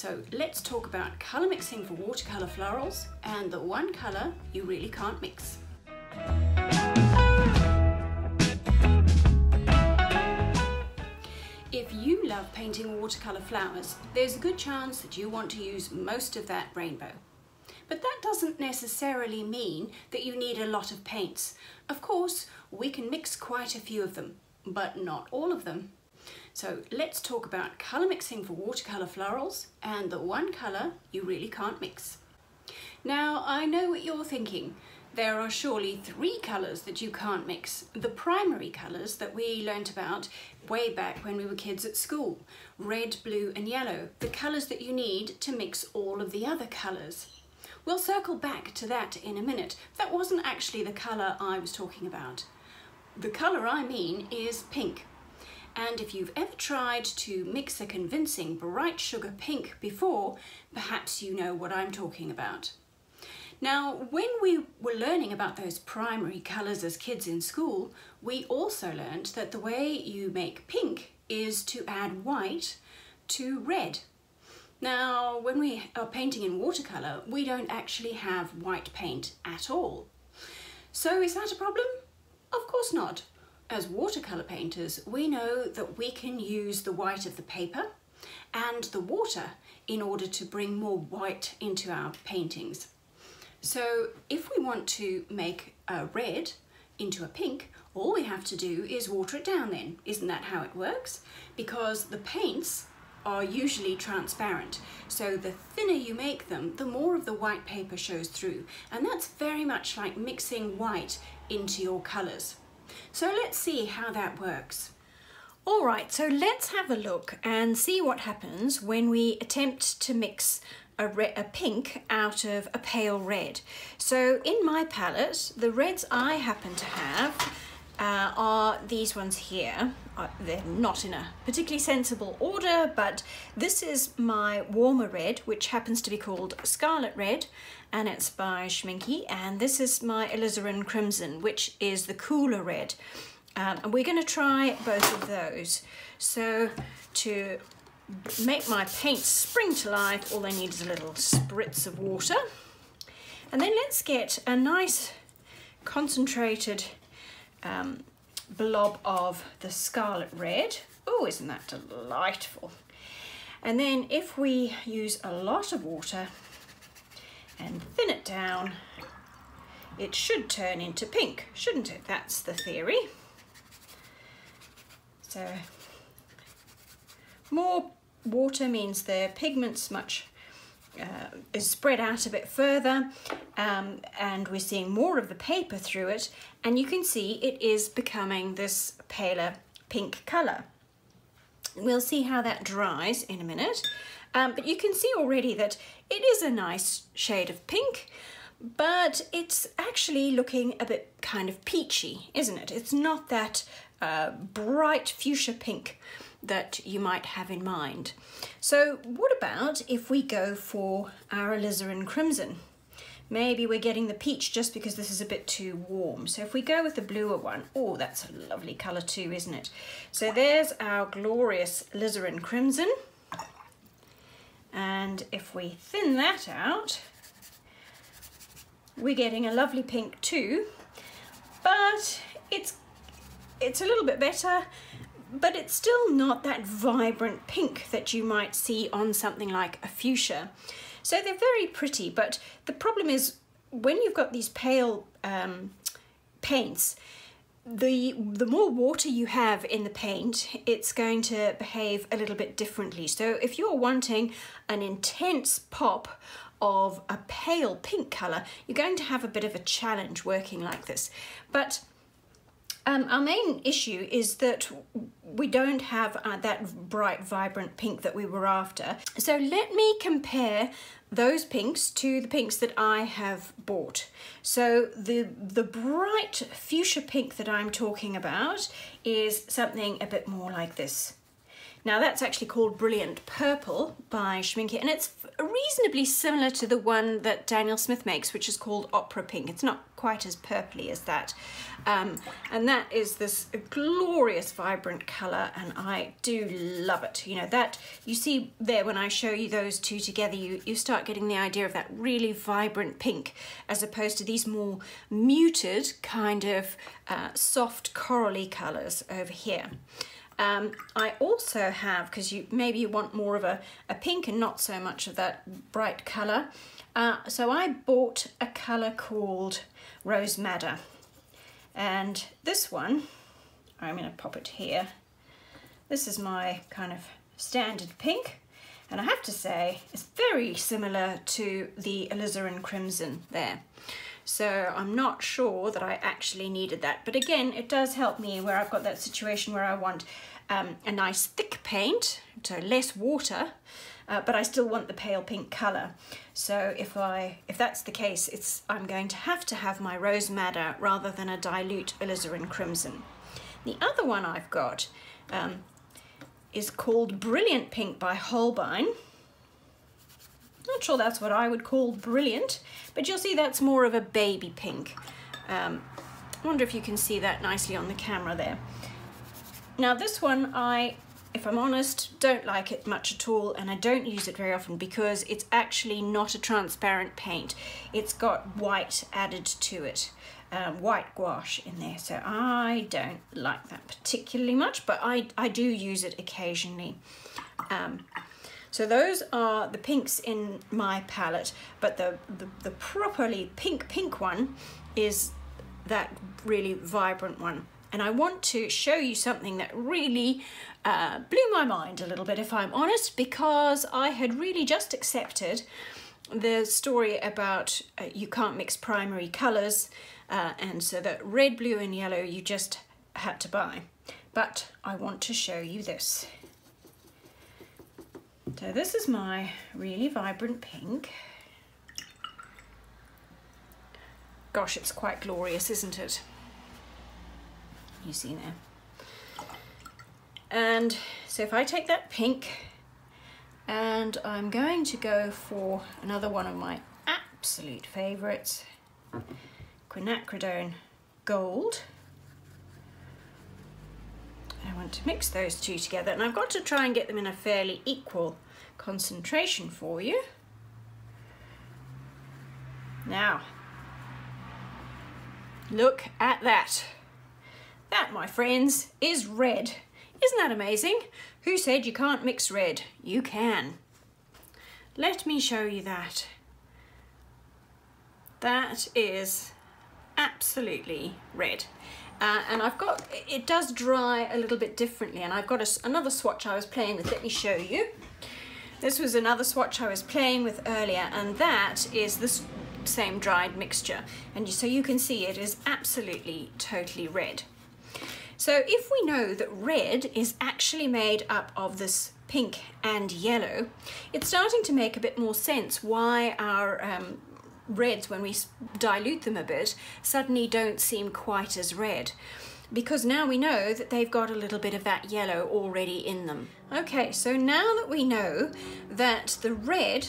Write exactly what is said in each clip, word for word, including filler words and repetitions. So let's talk about colour mixing for watercolour florals and the one colour you really can't mix. If you love painting watercolour flowers, there's a good chance that you want to use most of that rainbow. But that doesn't necessarily mean that you need a lot of paints. Of course, we can mix quite a few of them, but not all of them. So let's talk about colour mixing for watercolour florals and the one colour you really can't mix. Now, I know what you're thinking. There are surely three colours that you can't mix. The primary colours that we learnt about way back when we were kids at school. Red, blue and yellow. The colours that you need to mix all of the other colours. We'll circle back to that in a minute. That wasn't actually the colour I was talking about. The colour I mean is pink. And if you've ever tried to mix a convincing bright sugar pink before, perhaps you know what I'm talking about. Now, when we were learning about those primary colours as kids in school, we also learned that the way you make pink is to add white to red. Now, when we are painting in watercolour, we don't actually have white paint at all. So is that a problem? Of course not. As watercolour painters, we know that we can use the white of the paper and the water in order to bring more white into our paintings. So if we want to make a red into a pink, all we have to do is water it down then. Isn't that how it works? Because the paints are usually transparent. So the thinner you make them, the more of the white paper shows through. And that's very much like mixing white into your colours. So let's see how that works. All right, so let's have a look and see what happens when we attempt to mix A, red, a pink out of a pale red. So in my palette, the reds I happen to have uh, are these ones here. Uh, they're not in a particularly sensible order, but this is my warmer red, which happens to be called Scarlet Red, and it's by Schmincke. And this is my Alizarin Crimson, which is the cooler red. Um, and we're going to try both of those. So to make my paint spring to life, all I need is a little spritz of water. And then let's get a nice concentrated um, blob of the Scarlet Red. Oh, isn't that delightful? And then if we use a lot of water and thin it down, it should turn into pink, shouldn't it? That's the theory. So more water means the pigments much uh, is spread out a bit further, um, and we're seeing more of the paper through it, and you can see it is becoming this paler pink colour. We'll see how that dries in a minute, um, but you can see already that it is a nice shade of pink, but it's actually looking a bit kind of peachy, isn't it? It's not that uh, bright fuchsia pink that you might have in mind. So what about if we go for our Alizarin Crimson? Maybe we're getting the peach just because this is a bit too warm. So if we go with the bluer one, oh, that's a lovely colour too, isn't it? So there's our glorious Alizarin Crimson. And if we thin that out, we're getting a lovely pink too, but it's, it's a little bit better. But it's still not that vibrant pink that you might see on something like a fuchsia. So they're very pretty, but the problem is when you've got these pale um, paints, the, the more water you have in the paint, it's going to behave a little bit differently. So if you're wanting an intense pop of a pale pink colour, you're going to have a bit of a challenge working like this. But Um, our main issue is that we don't have uh, that bright, vibrant pink that we were after. So let me compare those pinks to the pinks that I have bought. So the, the bright fuchsia pink that I'm talking about is something a bit more like this. Now that's actually called Brilliant Purple by Schmincke, and it's reasonably similar to the one that Daniel Smith makes, which is called Opera Pink. It's not quite as purpley as that. Um, and that is this glorious, vibrant color, and I do love it. You know, that you see there when I show you those two together, you, you start getting the idea of that really vibrant pink, as opposed to these more muted kind of uh, soft corally colors over here. Um, I also have, because you maybe you want more of a, a pink and not so much of that bright colour, uh, so I bought a colour called Rose Madder, and this one, I'm going to pop it here, this is my kind of standard pink, and I have to say it's very similar to the Alizarin Crimson there. So I'm not sure that I actually needed that. But again, it does help me where I've got that situation where I want um, a nice thick paint, so less water, uh, but I still want the pale pink color. So if I, if that's the case, it's I'm going to have to have my Rose Madder rather than a dilute Alizarin Crimson. The other one I've got um, is called Brilliant Pink by Holbein. Not sure that's what I would call brilliant, but you'll see that's more of a baby pink. Um, I wonder if you can see that nicely on the camera there. Now this one, I, if I'm honest, don't like it much at all, and I don't use it very often because it's actually not a transparent paint. It's got white added to it, um, white gouache in there, so I don't like that particularly much, but I, I do use it occasionally. Um, So those are the pinks in my palette, but the, the, the properly pink pink one is that really vibrant one. And I want to show you something that really uh, blew my mind a little bit, if I'm honest, because I had really just accepted the story about uh, you can't mix primary colours, uh, and so that red, blue and yellow you just had to buy. But I want to show you this. So this is my really vibrant pink. Gosh, it's quite glorious, isn't it? You see there. And so if I take that pink, and I'm going to go for another one of my absolute favourites, Quinacridone Gold. I want to mix those two together, and I've got to try and get them in a fairly equal concentration for you. Now, look at that. That, my friends, is red. Isn't that amazing? Who said you can't mix red? You can. Let me show you that. That is absolutely red. Uh, and I've got, it does dry a little bit differently, and I've got a, another swatch I was playing with. Let me show you. This was another swatch I was playing with earlier, and that is this same dried mixture. And so you can see it is absolutely, totally red. So if we know that red is actually made up of this pink and yellow, it's starting to make a bit more sense why our um, reds, when we dilute them a bit, suddenly don't seem quite as red, because now we know that they've got a little bit of that yellow already in them. Okay, so now that we know that the red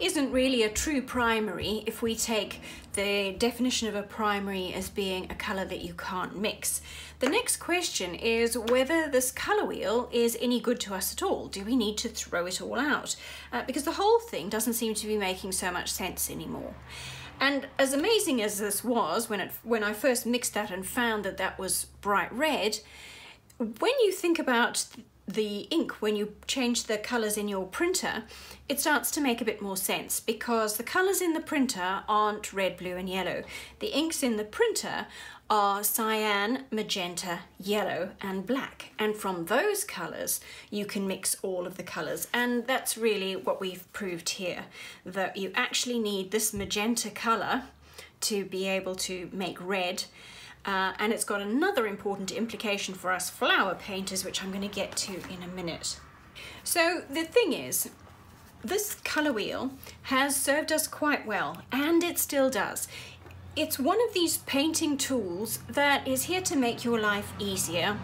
isn't really a true primary, if we take the definition of a primary as being a colour that you can't mix, the next question is whether this colour wheel is any good to us at all. Do we need to throw it all out? Uh, because the whole thing doesn't seem to be making so much sense anymore. And as amazing as this was, when, it, when I first mixed that and found that that was bright red, when you think about the ink, when you change the colours in your printer, it starts to make a bit more sense, because the colours in the printer aren't red, blue and yellow. The inks in the printer are cyan, magenta, yellow and black, and from those colours you can mix all of the colours, and that's really what we've proved here, that you actually need this magenta colour to be able to make red. Uh, and it's got another important implication for us flower painters, which I'm going to get to in a minute. So the thing is, this colour wheel has served us quite well, and it still does. It's one of these painting tools that is here to make your life easier.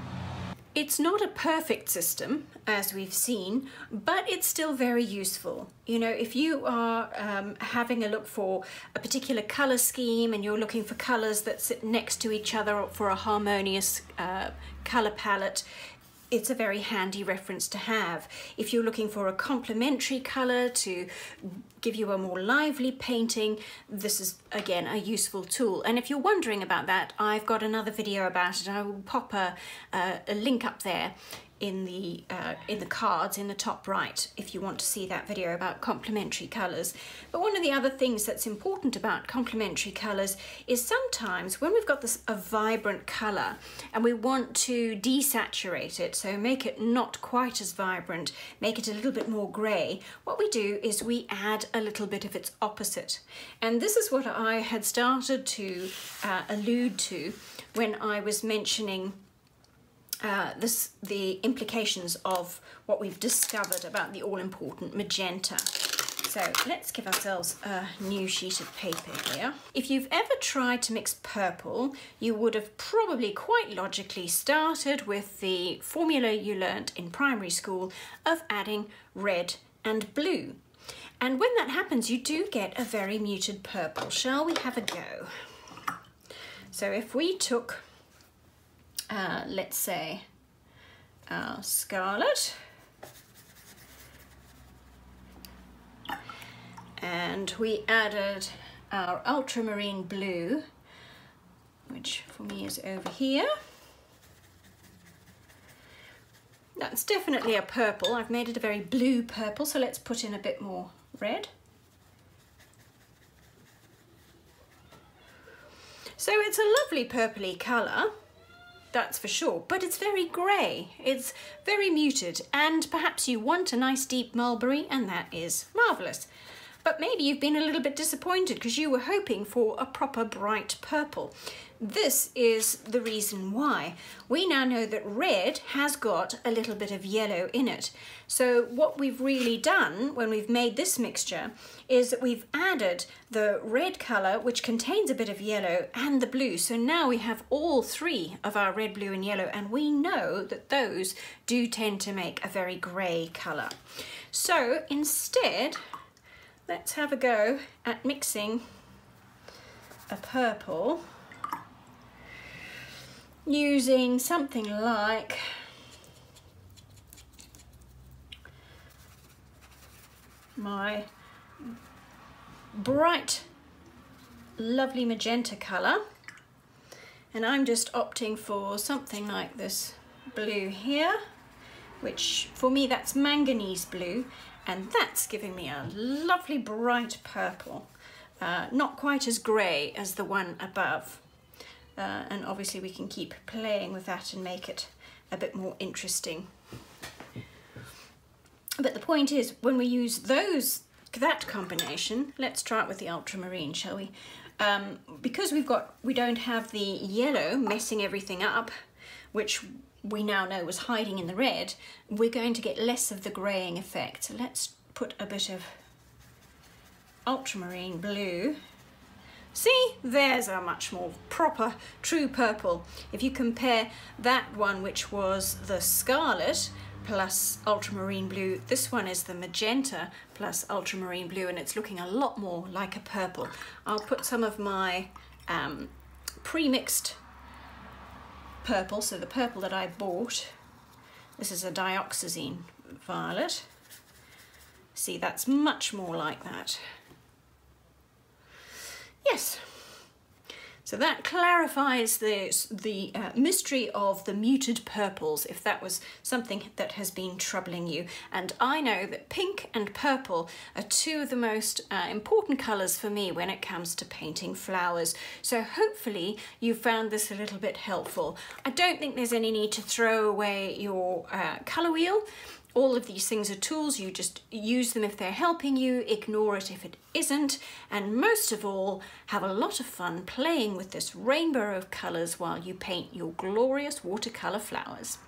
It's not a perfect system, as we've seen, but it's still very useful. You know, if you are um, having a look for a particular color scheme and you're looking for colors that sit next to each other for a harmonious uh, color palette, it's a very handy reference to have. If you're looking for a complementary color to give you a more lively painting, this is again a useful tool. And if you're wondering about that, I've got another video about it. I will pop a, uh, a link up there in the uh, in the cards in the top right if you want to see that video about complementary colors. But one of the other things that's important about complementary colors is sometimes when we've got this a vibrant color and we want to desaturate it, so make it not quite as vibrant, make it a little bit more gray, what we do is we add a little bit of its opposite. And this is what I had started to uh, allude to when I was mentioning Uh, this, the implications of what we've discovered about the all-important magenta. So let's give ourselves a new sheet of paper here. If you've ever tried to mix purple, you would have probably quite logically started with the formula you learnt in primary school of adding red and blue. And when that happens, you do get a very muted purple. Shall we have a go? So if we took Uh, let's say our scarlet, and we added our ultramarine blue, which for me is over here. That's definitely a purple. I've made it a very blue purple, so let's put in a bit more red. So it's a lovely purpley colour, that's for sure, but it's very grey, it's very muted, and perhaps you want a nice deep mulberry, and that is marvellous. But maybe you've been a little bit disappointed because you were hoping for a proper bright purple. This is the reason why. We now know that red has got a little bit of yellow in it. So what we've really done when we've made this mixture is that we've added the red colour, which contains a bit of yellow, and the blue. So now we have all three of our red, blue and yellow, and we know that those do tend to make a very grey colour. So instead, let's have a go at mixing a purple using something like my bright, lovely magenta colour, and I'm just opting for something like this blue here, which for me that's manganese blue, and that's giving me a lovely bright purple, uh, not quite as grey as the one above. Uh, and obviously we can keep playing with that and make it a bit more interesting. But the point is, when we use those, that combination, let's try it with the ultramarine, shall we? Um, because we've got, we don't have the yellow messing everything up, which we now know was hiding in the red, we're going to get less of the greying effect. So let's put a bit of ultramarine blue. See, there's a much more proper, true purple. If you compare that one, which was the scarlet plus ultramarine blue, this one is the magenta plus ultramarine blue, and it's looking a lot more like a purple. I'll put some of my um, pre-mixed purple, so the purple that I bought, this is a dioxazine violet. See, that's much more like that. Yes, so that clarifies the, the uh, mystery of the muted purples, if that was something that has been troubling you. And I know that pink and purple are two of the most uh, important colours for me when it comes to painting flowers. So hopefully you found this a little bit helpful. I don't think there's any need to throw away your uh, colour wheel. All of these things are tools, you just use them if they're helping you, ignore it if it isn't, and most of all, have a lot of fun playing with this rainbow of colours while you paint your glorious watercolour flowers.